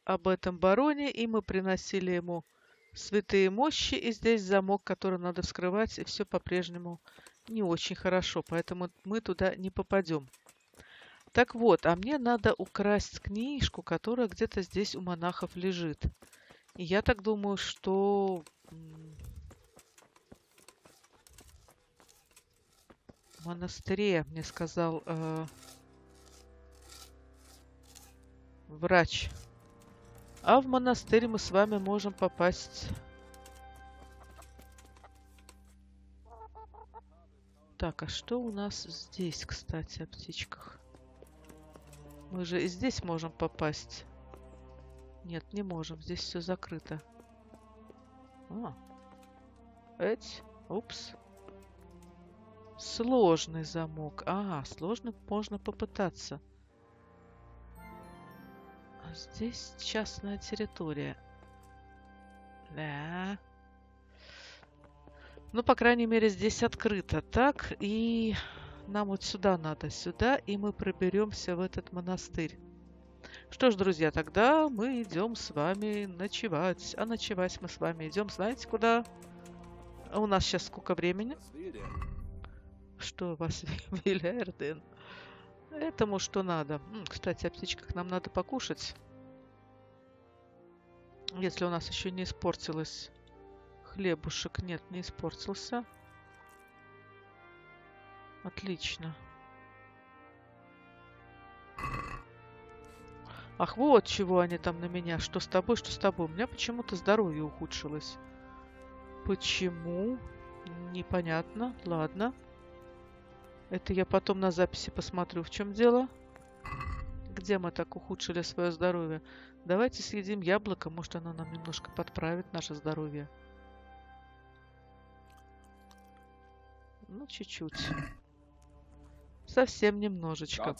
Об этом бароне, и мы приносили ему святые мощи, и здесь замок, который надо вскрывать, и все по-прежнему не очень хорошо, поэтому мы туда не попадем. Так вот, а мне надо украсть книжку, которая где-то здесь у монахов лежит. И я так думаю, что... В монастыре, мне сказал врач. А в монастырь мы с вами можем попасть. Так, а что у нас здесь, кстати, о птичках? Мы же и здесь можем попасть. Нет, не можем. Здесь все закрыто. А. Эть. Упс. Сложный замок. Ага, сложный можно попытаться. А здесь частная территория. Да. Ну, по крайней мере, здесь открыто. Так, и нам вот сюда надо. Сюда, и мы проберемся в этот монастырь. Что ж, друзья, тогда мы идем с вами ночевать. А ночевать мы с вами идем, знаете, куда? У нас сейчас сколько времени? Что вас миллиарден? Этому что надо. Кстати, о птичках нам надо покушать. Если у нас еще не испортилось. Хлебушек нет, не испортился. Отлично. Ах, вот чего они там на меня. Что с тобой, что с тобой. У меня почему-то здоровье ухудшилось. Почему? Непонятно. Ладно. Это я потом на записи посмотрю, в чем дело. Где мы так ухудшили свое здоровье? Давайте съедим яблоко, может оно нам немножко подправит наше здоровье. Ну, чуть-чуть. Совсем немножечко.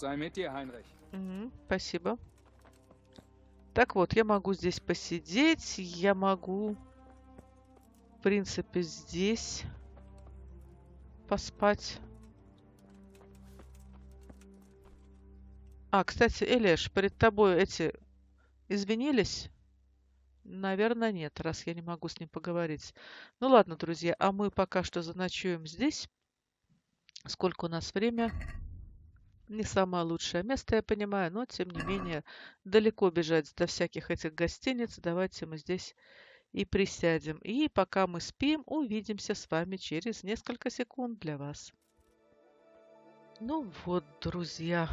Угу, спасибо. Так вот, я могу здесь посидеть. Я могу, в принципе, здесь поспать. А, кстати, Элеш, перед тобой эти извинились? Наверное, нет, раз я не могу с ним поговорить. Ну ладно, друзья, а мы пока что заночуем здесь. Сколько у нас время? Не самое лучшее место, я понимаю, но, тем не менее, далеко бежать до всяких этих гостиниц. Давайте мы здесь и присядем. И пока мы спим, увидимся с вами через несколько секунд для вас. Ну вот, друзья...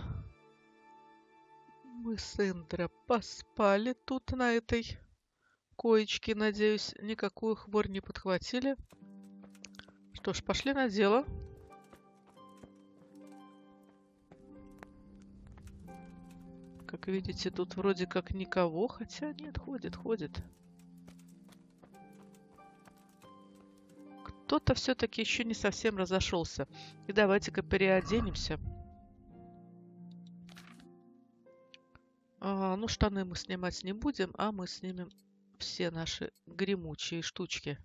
Мы с Индра поспали тут на этой коечке, надеюсь, никакую хворь не подхватили. Что ж, пошли на дело. Как видите, тут вроде как никого, хотя нет, ходит, ходит. Кто-то все-таки еще не совсем разошелся. И давайте-ка переоденемся. Ну, штаны мы снимать не будем, а мы снимем все наши гремучие штучки.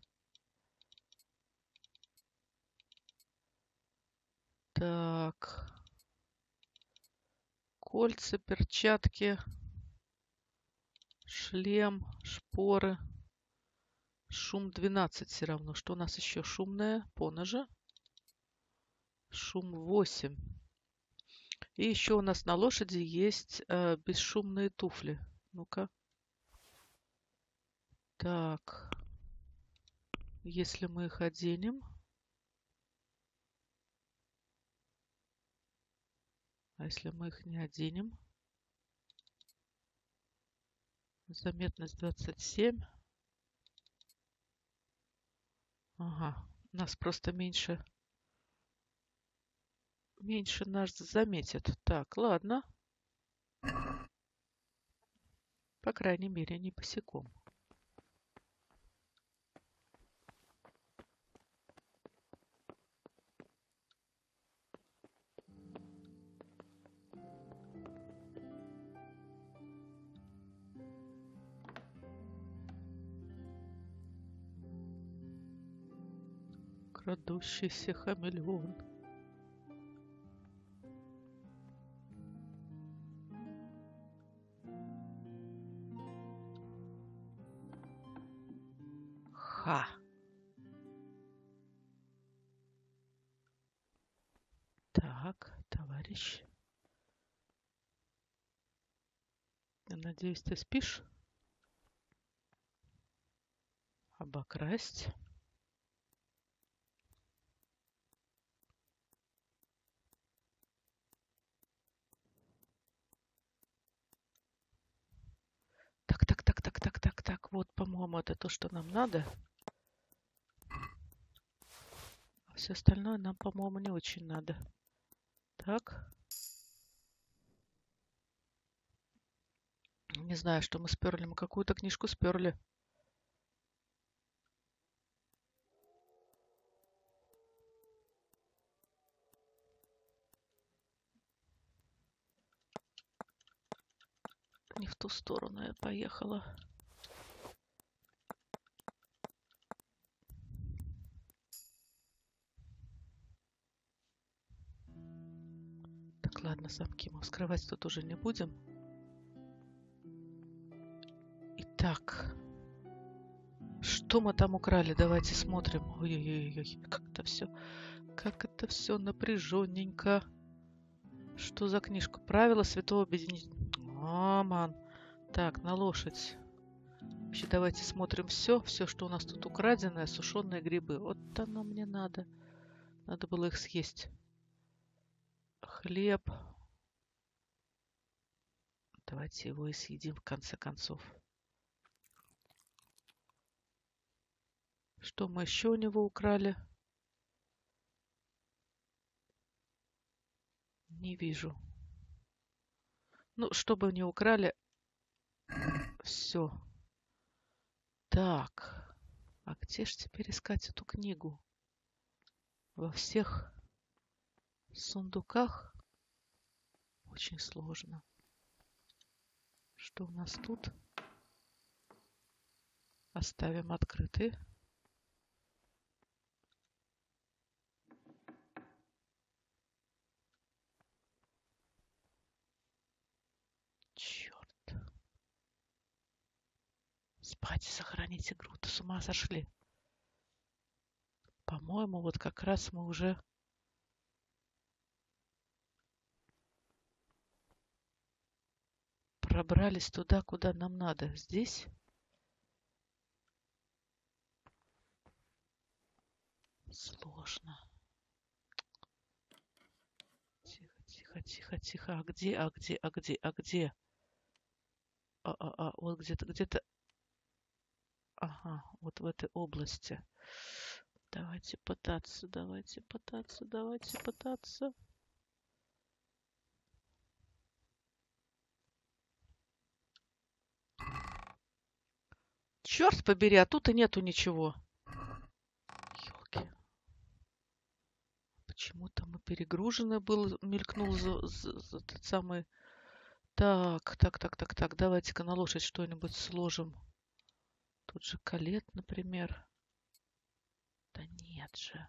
Так. Кольца, перчатки, шлем, шпоры. Шум 12 все равно. Что у нас еще шумное? Поножи. Шум 8. И еще у нас на лошади есть бесшумные туфли. Ну-ка. Так. Если мы их оденем... А если мы их не оденем? Заметность 27. Ага, нас просто меньше нас заметят. Так, ладно. По крайней мере, не босиком. Крадущийся хамелеон. Ха. Так, товарищ. Я надеюсь, ты спишь? Обокрасть. Так, вот, по-моему, это то, что нам надо. А все остальное нам, по-моему, не очень надо. Так. Не знаю, что мы сперли. Мы какую-то книжку сперли. Не в ту сторону я поехала. Ладно, замки мы вскрывать тут уже не будем. Итак, что мы там украли? Давайте смотрим. Ой-ой-ой, как это все напряженненько. Что за книжка? Правила святого объединения. Аман. Так, на лошадь. Вообще, давайте смотрим все, что у нас тут украденное. Сушеные грибы. Вот оно мне надо. Надо было их съесть. Хлеб. Давайте его и съедим в конце концов. Что мы еще у него украли? Не вижу. Ну, чтобы не украли. Все. Так. А где же теперь искать эту книгу? Во всех... в сундуках очень сложно. Что у нас тут? Оставим открытые. Черт. Спать, сохранить игру. Ты с ума сошли. По-моему, вот как раз мы уже... пробрались туда, куда нам надо. Здесь? Сложно. Тихо, тихо, тихо, тихо. А где? Вот где-то. Ага, вот в этой области. Давайте пытаться. Черт побери, а тут и нету ничего. Ёлки. Почему-то мы перегружены был, мелькнул этот самый... Так. Давайте-ка на лошадь что-нибудь сложим. Тут же колет, например. Да нет же.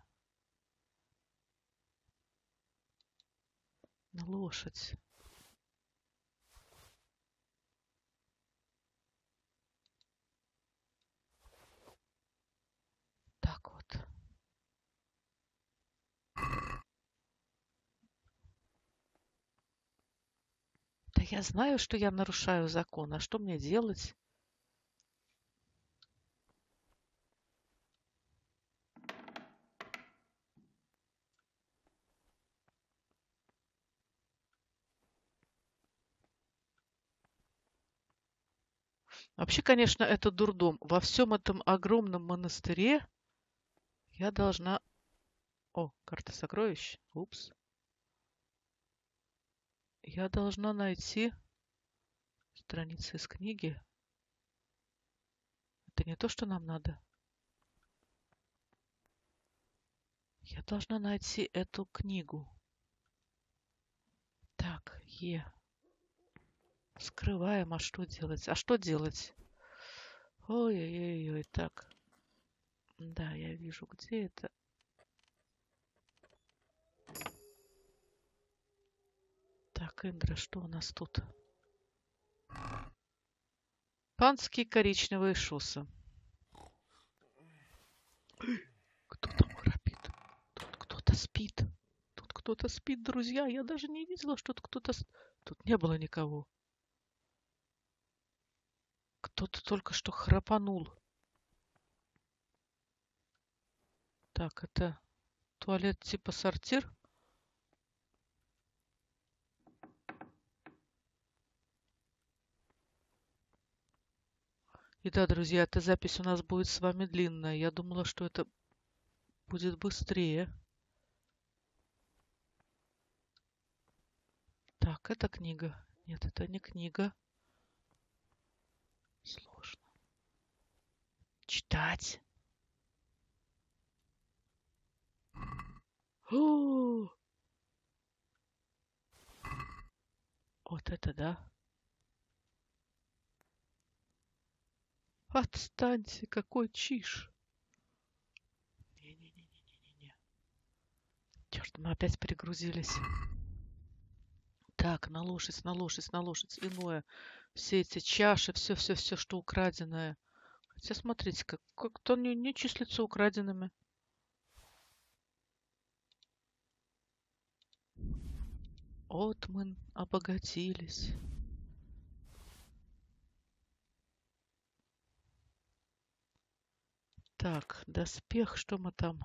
На лошадь. Я знаю, что я нарушаю закон. А что мне делать? Вообще, конечно, это дурдом. Во всем этом огромном монастыре я должна... О, карта сокровищ. Упс. Я должна найти страницы из книги. Это не то, что нам надо. Я должна найти эту книгу. Так, Е. Скрываем, а что делать? А что делать? Ой-ой-ой, так. Да, я вижу, где это. Так, Индра, что у нас тут? Панские коричневые шоссы. Кто там храпит? Тут кто-то спит. Тут кто-то спит, друзья. Я даже не видела, что тут кто-то... Тут не было никого. Кто-то только что храпанул. Так, это туалет типа сортир. И да, друзья, эта запись у нас будет с вами длинная. Я думала, что это будет быстрее. Так, это книга. Нет, это не книга. Сложно. Читать. О! Вот это да. Отстаньте, какой чиш. Не-не-не-не-не-не. Черт, мы опять перегрузились. Так, на лошадь, на лошадь, на лошадь. Иное. Все эти чаши, все-все-все, что украденное. Хотя, смотрите, как-то не числится украденными. Вот мы обогатились. Так, доспех, что мы там?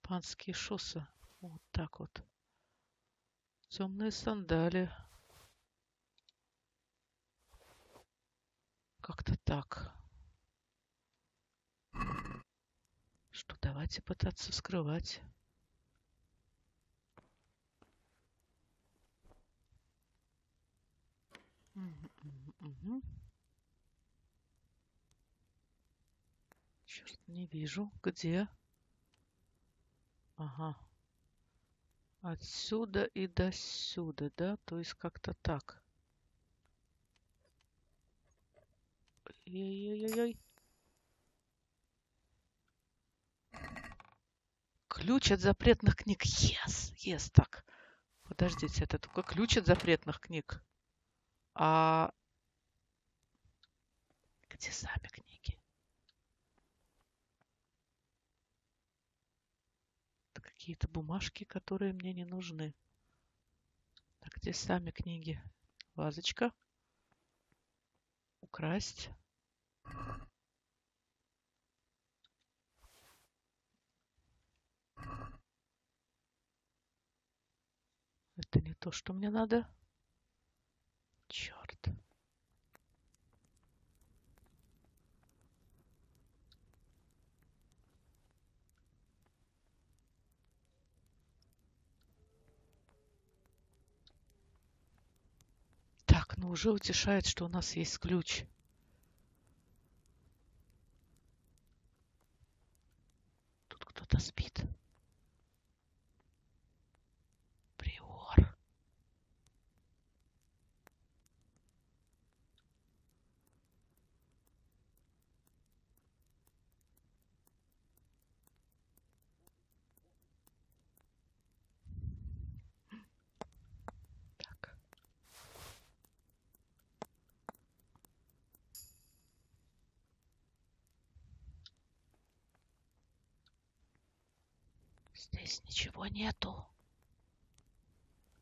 Панские шоссы. Вот так вот. Темные сандали. Как-то так. Что, давайте пытаться вскрывать. Черт, не вижу. Где? Ага. Отсюда и до сюда, да? То есть как-то так. Ой-ой-ой-ой. Ключ от запретных книг. Yes, yes, так. Подождите, это только ключ от запретных книг. А где сами книги? Какие-то бумажки, которые мне не нужны. А где сами книги? Вазочка. Украсть. Это не то, что мне надо. Черт. Но уже утешает, что у нас есть ключ. Тут кто-то спит. Приор. Здесь ничего нету.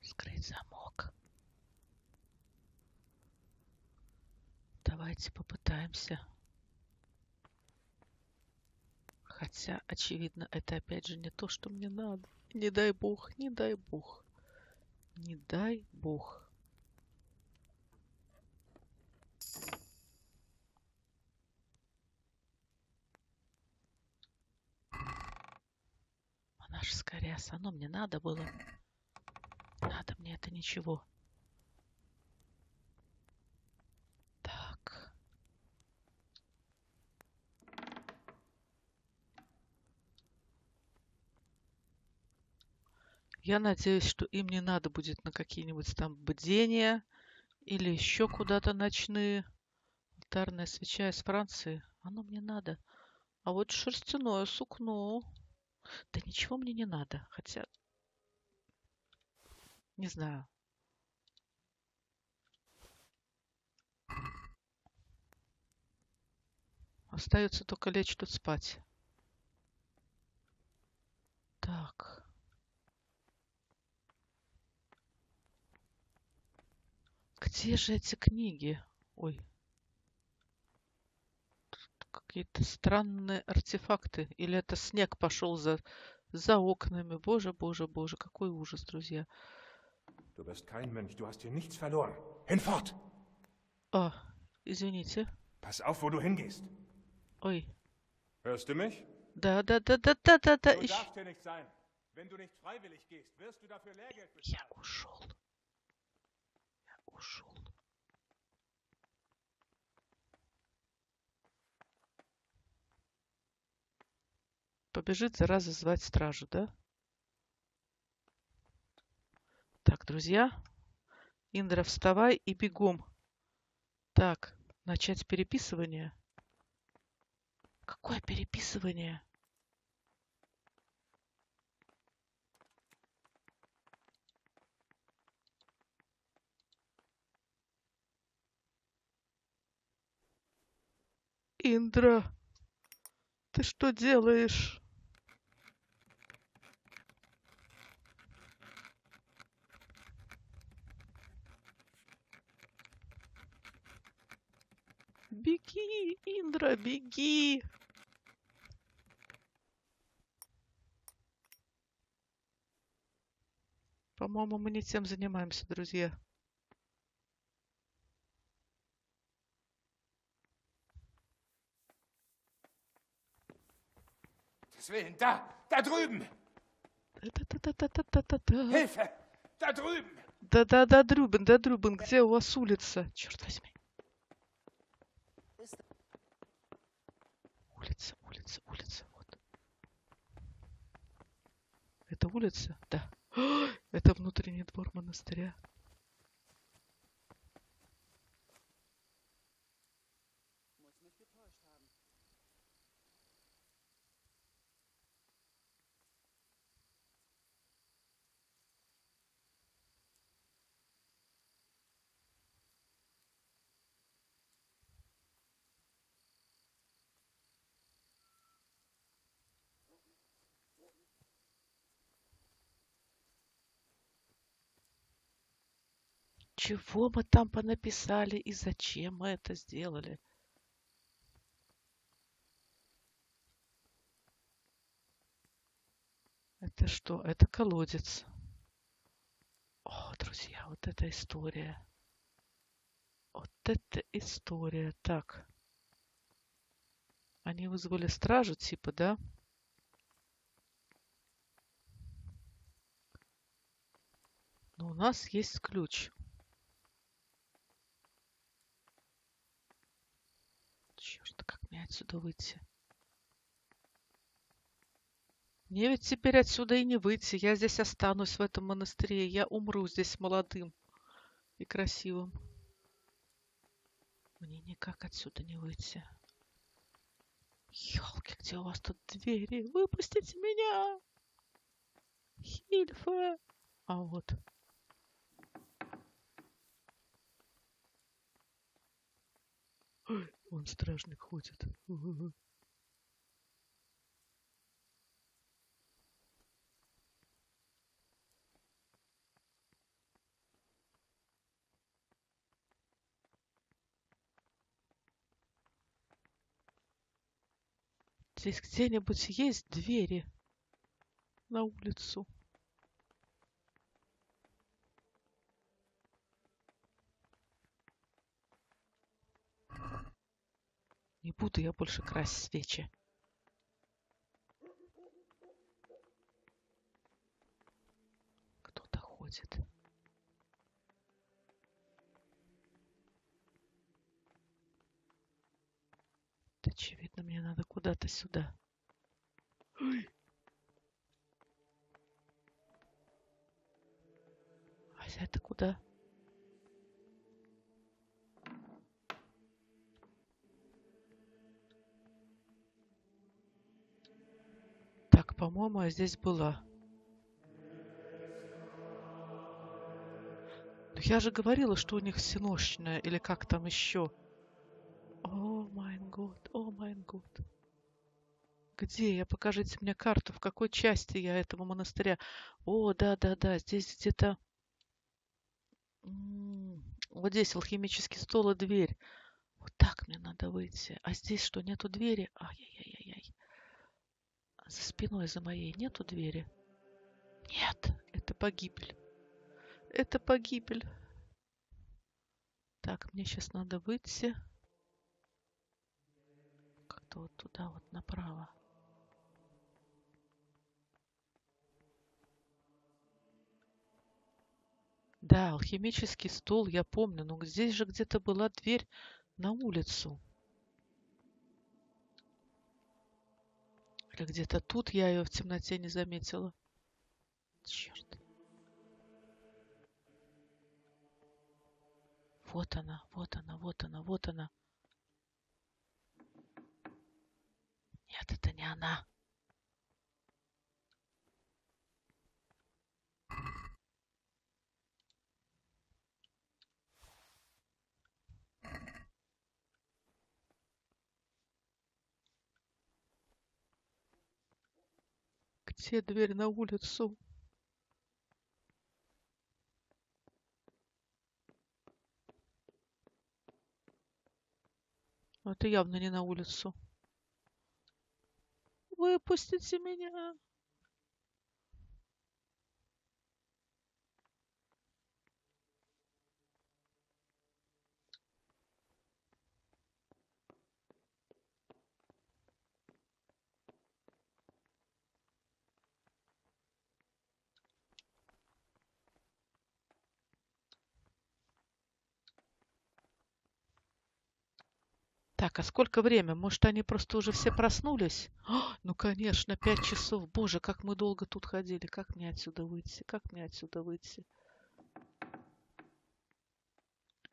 Скрыть замок. Давайте попытаемся. Хотя, очевидно, это опять же не то, что мне надо. Не дай бог, не дай бог. Не дай бог. Наш скоряс. Оно мне надо было. Надо мне это ничего. Так. Я надеюсь, что им не надо будет на какие-нибудь там бдения или еще куда-то ночные. Алтарная свеча из Франции. Оно мне надо. А вот шерстяное сукно. Да ничего мне не надо. Хотя... Не знаю. Остается только лечь тут спать. Так. Где же эти книги? Ой. Какие-то странные артефакты. Или это снег пошел за окнами. Боже, боже, боже. Какой ужас, друзья. А, извините. Ой. Да, да, да, да, да, да, да. Я ушел. Я ушел. Побежит, зараза, звать стражу, да? Так, друзья. Индра, вставай и бегом. Так, начать переписывание. Какое переписывание? Индра, ты что делаешь? Беги, Индра, беги! По-моему, мы не тем занимаемся, друзья. Deswegen, da drüben! Hilfe! Da drüben! Да, Друбен, где у вас улица? Черт возьми. Улица, вот. Это улица? Да. О, это внутренний двор монастыря. Чего мы там понаписали и зачем мы это сделали? Это что? Это колодец. О, друзья, вот эта история. Вот эта история. Так. Они вызвали стражу, типа, да? Но у нас есть ключ. Черт, как мне отсюда выйти? Мне ведь теперь отсюда и не выйти. Я здесь останусь, в этом монастыре. Я умру здесь молодым и красивым. Мне никак отсюда не выйти. Ёлки, где у вас тут двери? Выпустите меня! Хильфа! А вот... Вон стражник ходит. Здесь где-нибудь есть двери на улицу? Не буду я больше красить свечи. будет. Очевидно, мне надо куда-то сюда. Ой. Ася, это куда? Так, по-моему, я здесь была. Но я же говорила, что у них синошная или как там еще. О май год, о май год. Где я? Покажите мне карту, в какой части я этого монастыря. О, да, здесь где-то... Вот здесь алхимический стол и дверь. Вот так мне надо выйти. А здесь что, нету двери? Ай-яй-яй-яй. За спиной за моей нету двери? Нет, это погибель. Это погибель. Так, мне сейчас надо выйти... вот туда, вот направо. Да, алхимический стол, я помню. Но здесь же где-то была дверь на улицу. Или где-то тут я ее в темноте не заметила. Черт. Вот она, вот она, вот она, вот она. Нет, это не она. Где дверь на улицу? Но это явно не на улицу. Выпустите меня. Так, а сколько время? Может, они просто уже все проснулись? О, ну, конечно, 5 часов. Боже, как мы долго тут ходили. Как мне отсюда выйти? Как мне отсюда выйти?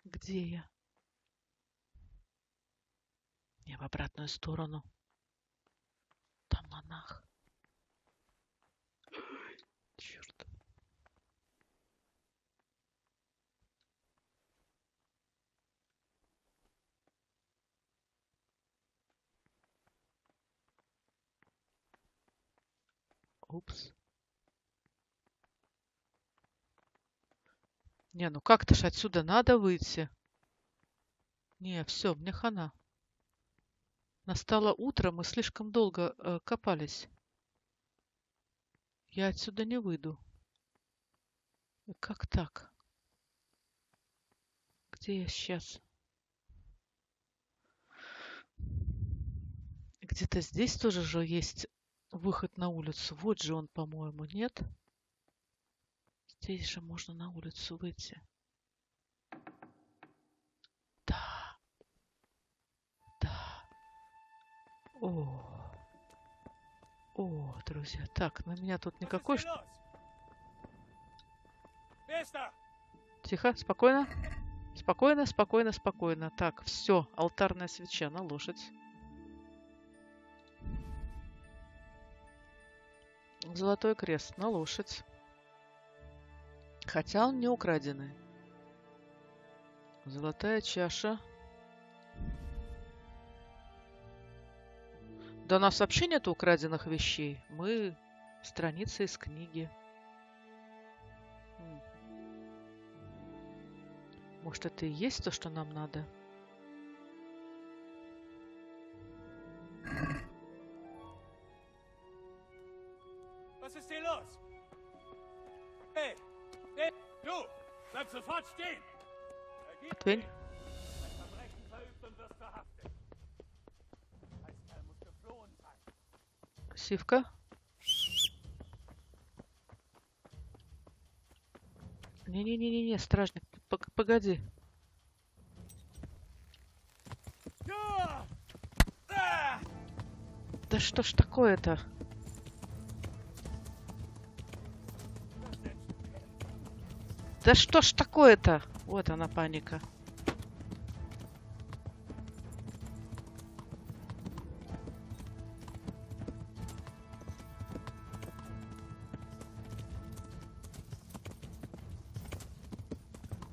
Где я? Я в обратную сторону. Там монах. Черт. Упс. Не, ну как-то ж отсюда надо выйти. Не, все, мне хана. Настало утро, мы слишком долго копались. Я отсюда не выйду. Как так? Где я сейчас? Где-то здесь тоже же есть... выход на улицу. Вот же он, по-моему, нет? Здесь же можно на улицу выйти. Да. Да. О. О, друзья. Так, на меня тут никакой... Тихо, спокойно. Спокойно, спокойно, спокойно. Так, все. Алтарная свеча на лошадь. Золотой крест на лошадь. Хотя он не украденный. Золотая чаша. Да у нас вообще нет украденных вещей. Мы страницы из книги. Может, это и есть то, что нам надо? Отвень. Сивка. Не-не-не-не-не, стражник, погоди. Да что ж такое-то? Да что ж такое-то? Вот она, паника.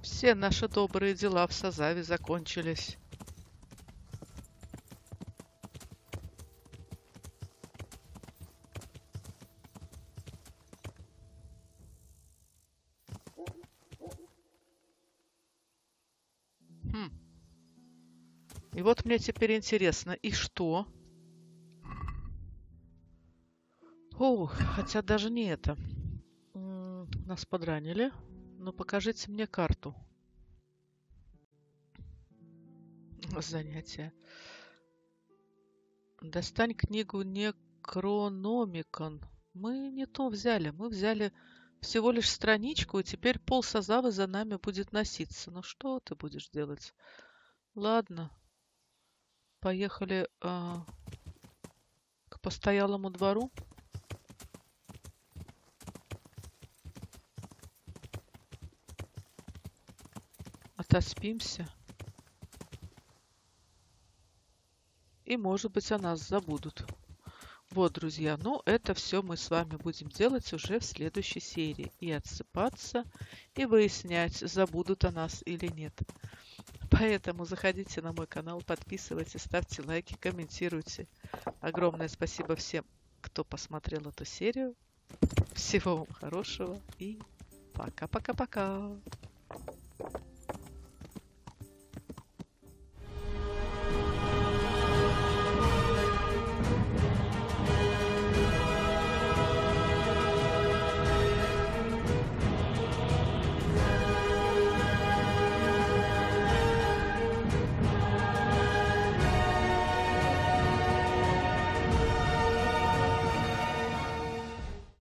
Все наши добрые дела в Сазаве закончились. И вот мне теперь интересно, и что? О, хотя даже не это. Нас подранили. Ну, покажите мне карту. Занятие. Достань книгу Некрономикон. Мы не то взяли. Мы взяли всего лишь страничку, и теперь пол Сазавы за нами будет носиться. Ну, что ты будешь делать? Ладно. Поехали к постоялому двору. Отоспимся. И, может быть, о нас забудут. Вот, друзья, ну это все мы с вами будем делать уже в следующей серии. И отсыпаться, и выяснять, забудут о нас или нет. Поэтому заходите на мой канал, подписывайтесь, ставьте лайки, комментируйте. Огромное спасибо всем, кто посмотрел эту серию. Всего вам хорошего и пока-пока-пока!